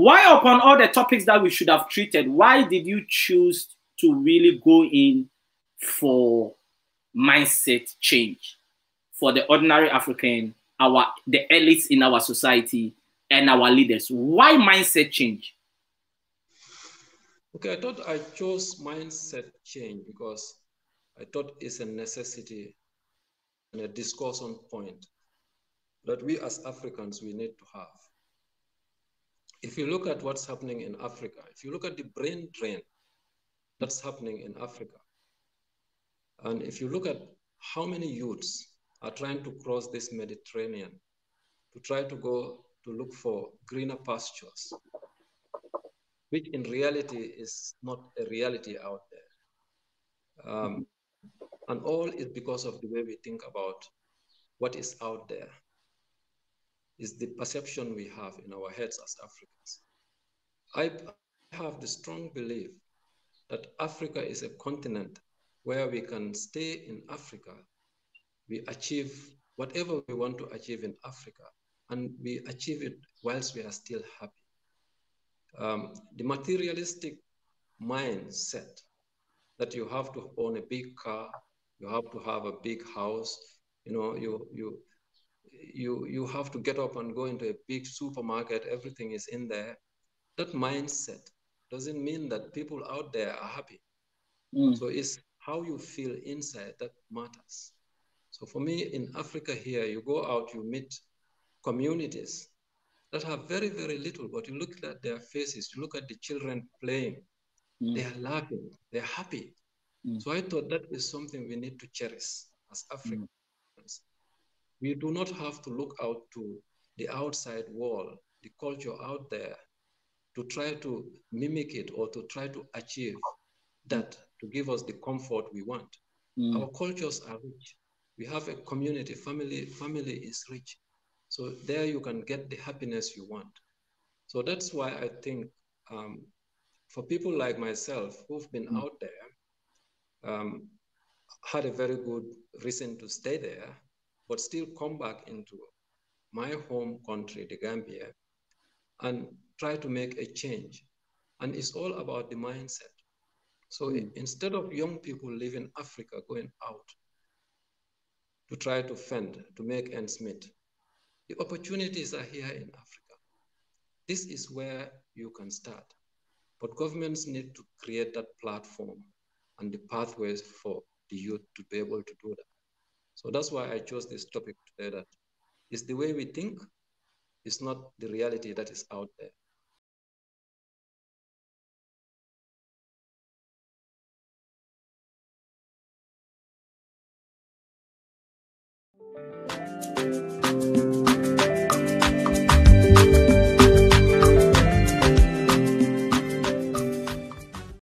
Why, upon all the topics that we should have treated, why did you choose to really go in for mindset change for the ordinary African, the elites in our society and our leaders? Why mindset change? Okay, I thought I chose mindset change because I thought it's a necessity and a discussion point that we as Africans, we need to have. If you look at what's happening in Africa, if you look at the brain drain that's happening in Africa, and if you look at how many youths are trying to cross this Mediterranean to try to go to look for greener pastures, which in reality is not a reality out there. And all is because of the way we think about what is out there. It's the perception we have in our heads as Africans. I have the strong belief that Africa is a continent where we can stay in Africa. We achieve whatever we want to achieve in Africa, and we achieve it whilst we are still happy. The materialistic mindset that you have to own a big car, you have to have a big house, you know, you have to get up and go into a big supermarket, everything is in there. That mindset doesn't mean that people out there are happy. Mm. So it's how you feel inside that matters. So for me, in Africa here, you go out, you meet communities that have very, very little, but you look at their faces, you look at the children playing, mm. they are laughing, they're happy. Mm. So I thought that is something we need to cherish as Africans. Mm. We do not have to look out to the outside world, the culture out there, to try to mimic it or to try to achieve that to give us the comfort we want. Mm. Our cultures are rich. We have a community, family is rich. So there you can get the happiness you want. So that's why I think for people like myself who've been out there, had a very good reason to stay there, but still come back into my home country, the Gambia, and try to make a change. And it's all about the mindset. So instead of young people leaving Africa, going out to try to fend, to make ends meet, the opportunities are here in Africa. This is where you can start. But governments need to create that platform and the pathways for the youth to be able to do that. So that's why I chose this topic today, that it's the way we think, it's not the reality that is out there.